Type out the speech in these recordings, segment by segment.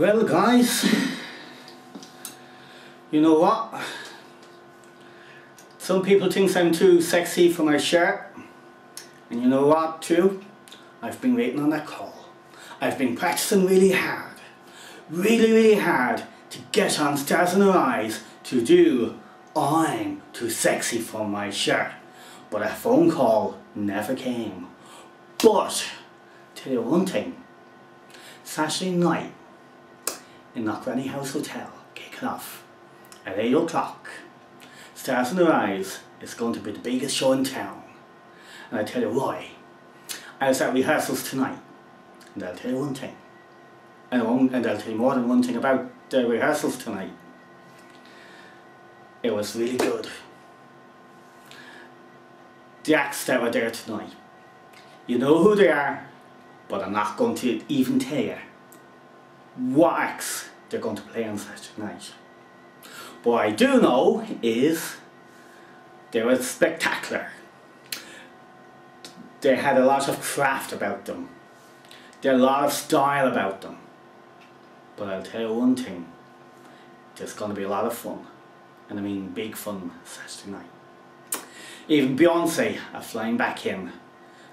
Well guys, you know what? Some people think I'm too sexy for my shirt, and you know what too? I've been waiting on that call. I've been practicing really hard to get on Stars in Their Eyes to do I'm too sexy for my shirt, but a phone call never came. But tell you one thing, Saturday night in Loch Granny House Hotel, kicking off at 8 o'clock. Stars in Their Eyes is going to be the biggest show in town. And I tell you why. I was at rehearsals tonight, and I'll tell you one thing. And I'll tell you more than one thing about the rehearsals tonight. It was really good. The acts that were there tonight, you know who they are, but I'm not going to even tell you what acts they're going to play on Saturday night. What I do know is they were spectacular. They had a lot of craft about them. They had a lot of style about them. But I'll tell you one thing, there's going to be a lot of fun. And I mean big fun Saturday night. Even Beyonce are flying back in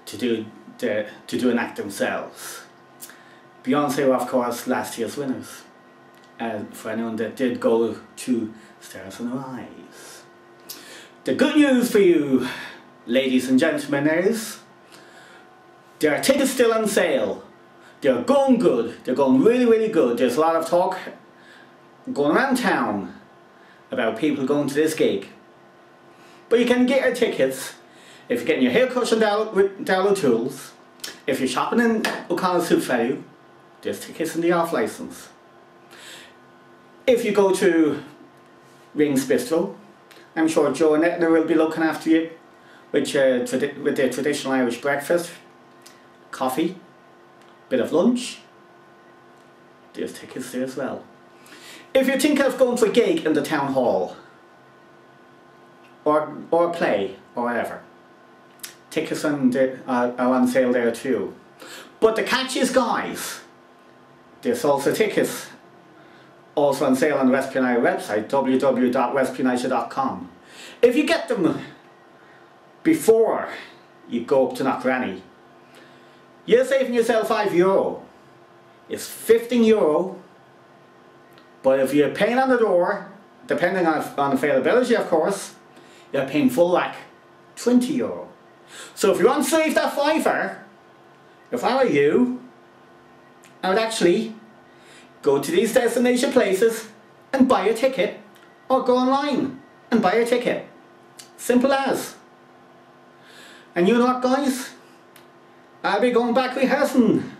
to do an act themselves. Beyonce were of course last year's winners. And for anyone that did go to Stars in Their Eyes. The good news for you, ladies and gentlemen, is there are tickets still on sale. They're going good. They're going really, really good. There's a lot of talk going around town about people going to this gig. But you can get your tickets if you're getting your haircut on Dial-a-Tools, if you're shopping in O'Connor's SuperValu, there's tickets in the off license. If you go to Ring's Bistro, I'm sure Joe and Edna will be looking after you with their traditional Irish breakfast, coffee, bit of lunch. There's tickets there as well. If you think of going for a gig in the town hall, or a play, or whatever, tickets are on sale there too. But the catch is, guys, there's also tickets also on sale on the Westport United website, www.westportunited.com. If you get them before you go up to Knockranny, you're saving yourself €5. It's €15. But if you're paying on the door, depending on availability of course, you're paying full whack, €20. So if you want to save that fiver, if I were you, I would actually go to these destination places and buy a ticket, or go online and buy a ticket. Simple as. And you know what guys, I'll be going back rehearsing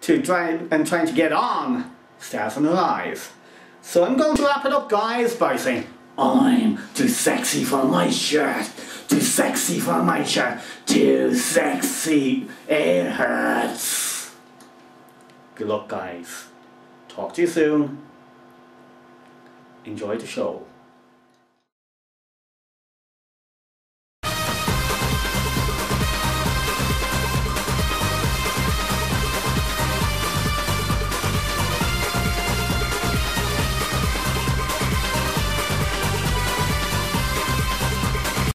to trying to get on Stars in Their Eyes. So I'm going to wrap it up guys by saying I'm too sexy for my shirt, too sexy for my shirt, too sexy it hurts. Good luck guys, talk to you soon, enjoy the show.